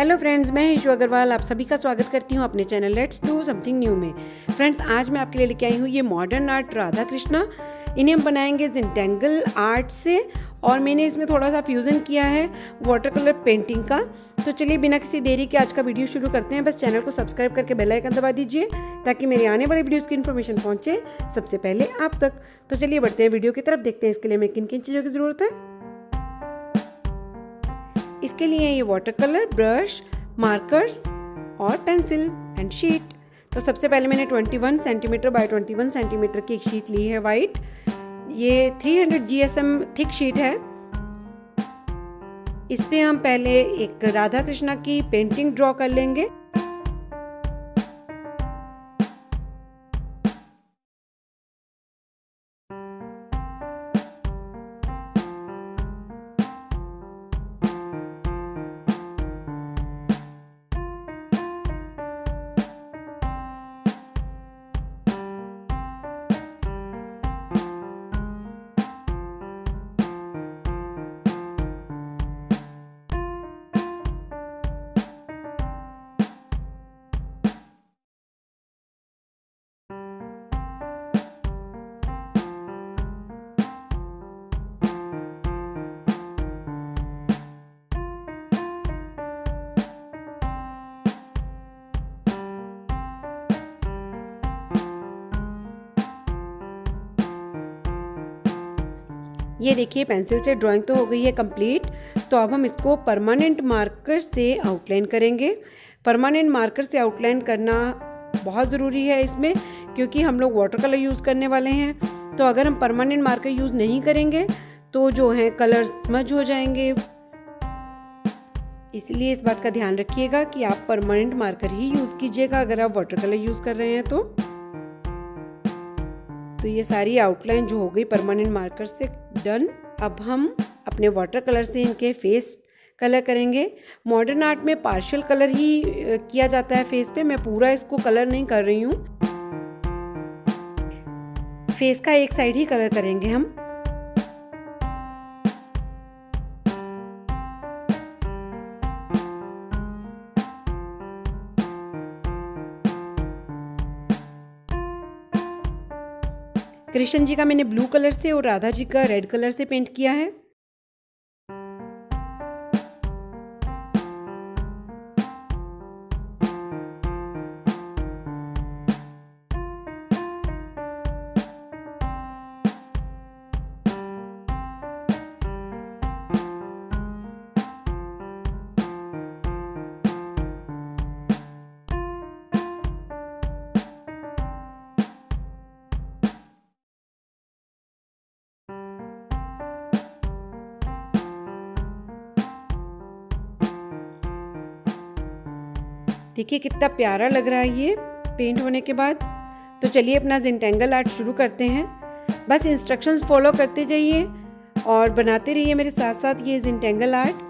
Hello friends, मैं हिशु अग्रवाल आप सभी का स्वागत करती हूँ अपने channel let's do something new में। फ्रेंड्स, आज मैं आपके लिए लेके आई हूँ ये मॉडर्न आर्ट राधा कृष्णा। इन्हें हम बनाएंगे ज़ेंटेंगल आर्ट से और मैंने इसमें थोड़ा सा फ्यूज़न किया है वाटर कलर पेंटिंग का। तो चलिए बिना किसी देरी के आज का वीडियो शुरू करते हैं। बस चैनल को सब्सक्राइब करके बेल आइकन दबा दीजिए ताकि मेरे आने वाले वीडियोस की इन्फॉर्मेशन पहुंचे सबसे पहले आप तक। तो चलिए बढ़ते हैं वीडियो की तरफ, देखते हैं इसके लिए हमें किन किन चीज़ों की ज़रूरत है। इसके लिए ये वाटर कलर, ब्रश, मार्कर्स और पेंसिल एंड शीट। तो सबसे पहले मैंने 21 सेंटीमीटर बाय 21 सेंटीमीटर की एक शीट ली है वाइट। ये 300 GSM थिक शीट है। इस पे हम पहले एक राधा कृष्णा की पेंटिंग ड्रॉ कर लेंगे। ये देखिए, पेंसिल से ड्राइंग तो हो गई है कंप्लीट। तो अब हम इसको परमानेंट मार्कर से आउटलाइन करेंगे। परमानेंट मार्कर से आउटलाइन करना बहुत ज़रूरी है इसमें, क्योंकि हम लोग वाटर कलर यूज़ करने वाले हैं। तो अगर हम परमानेंट मार्कर यूज़ नहीं करेंगे तो जो है कलर्स मर्ज हो जाएंगे। इसलिए इस बात का ध्यान रखिएगा कि आप परमानेंट मार्कर ही यूज़ कीजिएगा अगर आप वाटर कलर यूज़ कर रहे हैं तो। तो ये सारी आउटलाइन जो हो गई परमानेंट मार्कर से डन। अब हम अपने वाटर कलर से इनके फेस कलर करेंगे। मॉडर्न आर्ट में पार्शियल कलर ही किया जाता है फेस पे। मैं पूरा इसको कलर नहीं कर रही हूँ, फेस का एक साइड ही कलर करेंगे हम। कृष्ण जी का मैंने ब्लू कलर से और राधा जी का रेड कलर से पेंट किया है। देखिए कितना प्यारा लग रहा है ये पेंट होने के बाद। तो चलिए अपना ज़ेंटेंगल आर्ट शुरू करते हैं। बस इंस्ट्रक्शंस फॉलो करते जाइए और बनाते रहिए मेरे साथ साथ ये ज़ेंटेंगल आर्ट।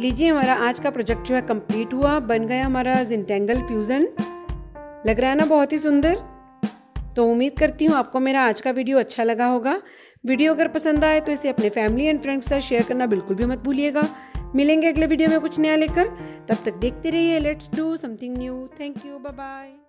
लीजिए हमारा आज का प्रोजेक्ट जो है कंप्लीट हुआ, बन गया हमारा ज़ेंटेंगल फ्यूज़न। लग रहा है ना बहुत ही सुंदर। तो उम्मीद करती हूँ आपको मेरा आज का वीडियो अच्छा लगा होगा। वीडियो अगर पसंद आए तो इसे अपने फैमिली एंड फ्रेंड्स के साथ शेयर करना बिल्कुल भी मत भूलिएगा। मिलेंगे अगले वीडियो में कुछ नया लेकर, तब तक देखते रहिए let's do something new. Thank you, bye bye.